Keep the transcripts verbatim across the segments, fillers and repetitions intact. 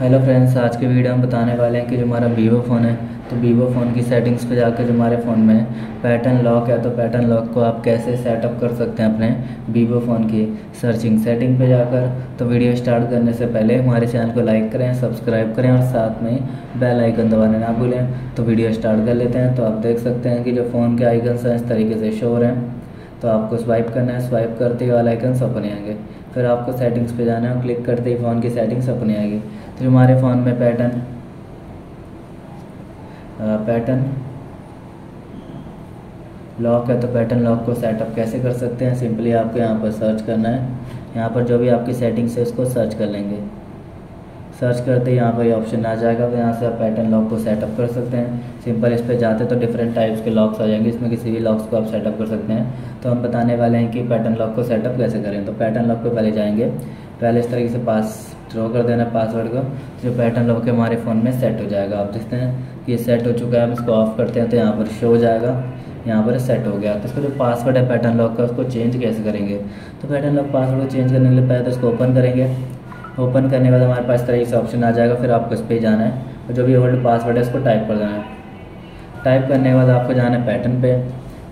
Hello friends, आज के video हम बताने वाले हैं कि जो हमारा वीवो फ़ोन है तो वीवो फ़ोन की सेटिंग्स पे जाकर जो हमारे फ़ोन में पैटर्न लॉक है तो पैटर्न लॉक को आप कैसे सेटअप कर सकते हैं अपने वीवो फ़ोन की सर्चिंग सेटिंग पे जाकर। तो वीडियो स्टार्ट करने से पहले हमारे चैनल को लाइक करें, सब्सक्राइब करें और साथ में बेल आइकन दबाना ना भूलें। तो वीडियो स्टार्ट कर लेते हैं। तो आप देख सकते हैं कि जो फ़ोन के आइकन्स हैं इस तरीके से शो हो रहे हैं। तो आपको स्वाइप करना है, स्वाइप करते ही वाला आइकन्स अपने आएंगे। फिर आपको सेटिंग्स पे जाना है और क्लिक करते ही फ़ोन की सेटिंग्स अपने आएगी। तो हमारे फ़ोन में पैटर्न पैटर्न लॉक है तो पैटर्न लॉक को सेटअप कैसे कर सकते हैं, सिंपली आपको यहाँ पर सर्च करना है। यहाँ पर जो भी आपकी सेटिंग्स है उसको सर्च कर लेंगे। सर्च करते ही यहाँ पर ये ऑप्शन आ जाएगा। तो यहाँ से आप पैटर्न लॉक को सेटअप कर सकते हैं। सिंपल इस पर जाते तो डिफरेंट टाइप्स के लॉक्स आ जाएंगे, इसमें किसी भी लॉक्स को आप सेटअप कर सकते हैं। तो हम बताने वाले हैं कि पैटर्न लॉक को सेटअप कैसे करें। तो पैटर्न लॉक पे पहले जाएंगे, पहले इस तरीके से पास थ्रो कर देना पासवर्ड को, जो पैटर्न लॉक हमारे फ़ोन में सेट हो जाएगा। आप देखते हैं कि ये सेट हो चुका है। हम इसको ऑफ करते हैं तो यहाँ पर शो हो जाएगा, यहाँ पर सेट हो गया। तो इसका जो पासवर्ड है पैटर्न लॉक का उसको चेंज कैसे करेंगे। तो पैटर्न लॉक पासवर्ड को चेंज करने के लिए पहले तो इसको ओपन करेंगे। ओपन करने के बाद हमारे पास इस तरह से ऑप्शन आ जाएगा। फिर आपको इस पर जाना है और जो भी ओल्ड पासवर्ड है उसको टाइप कर देना है। टाइप करने के बाद आपको जाना है पैटर्न पे।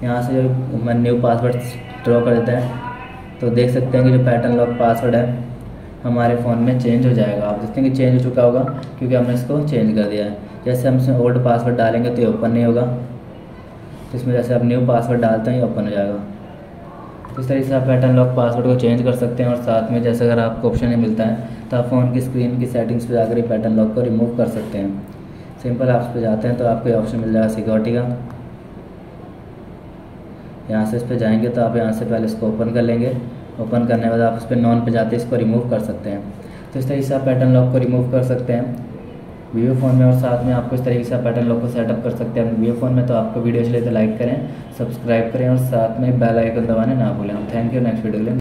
यहाँ से जो मैं न्यू पासवर्ड ड्रॉ कर देता है तो देख सकते हैं कि जो पैटर्न लॉक पासवर्ड है हमारे फ़ोन में चेंज हो जाएगा। आप देखते हैं कि चेंज हो चुका होगा क्योंकि हमने इसको चेंज कर दिया है। जैसे हम इसमें ओल्ड पासवर्ड डालेंगे तो ये ओपन नहीं होगा, तो इसमें जैसे आप न्यू पासवर्ड डालते हैं ये ओपन हो जाएगा। तो इस तरीके से आप पैटर्न लॉक पासवर्ड को चेंज कर सकते हैं। और साथ में जैसे अगर आपको ऑप्शन नहीं मिलता है तो आप फ़ोन की स्क्रीन की सेटिंग्स पे जाकर पैटर्न लॉक को रिमूव कर सकते हैं। सिंपल आप इस पर जाते हैं तो आपको ये ऑप्शन मिल जाएगा सिक्योरिटी का। यहाँ से इस पर जाएंगे तो आप यहाँ से पहले इसको ओपन कर लेंगे। ओपन करने के बाद आप इस पर नॉन पे जाते इसको रिमूव कर सकते हैं। तो इस तरीके से आप पैटर्न लॉक को रिमूव कर सकते हैं वीवो फ़ोन में। और साथ में आपको इस तरीके से पैटर्न लॉक को सेटअप कर सकते हैं वीवो फ़ोन में। तो आपको वीडियो अच्छी लगे तो लाइक करें, सब्सक्राइब करें और साथ में बेल आइकन दबाना ना भूलें। Thank you. नेक्स्ट वीडियो के लिए।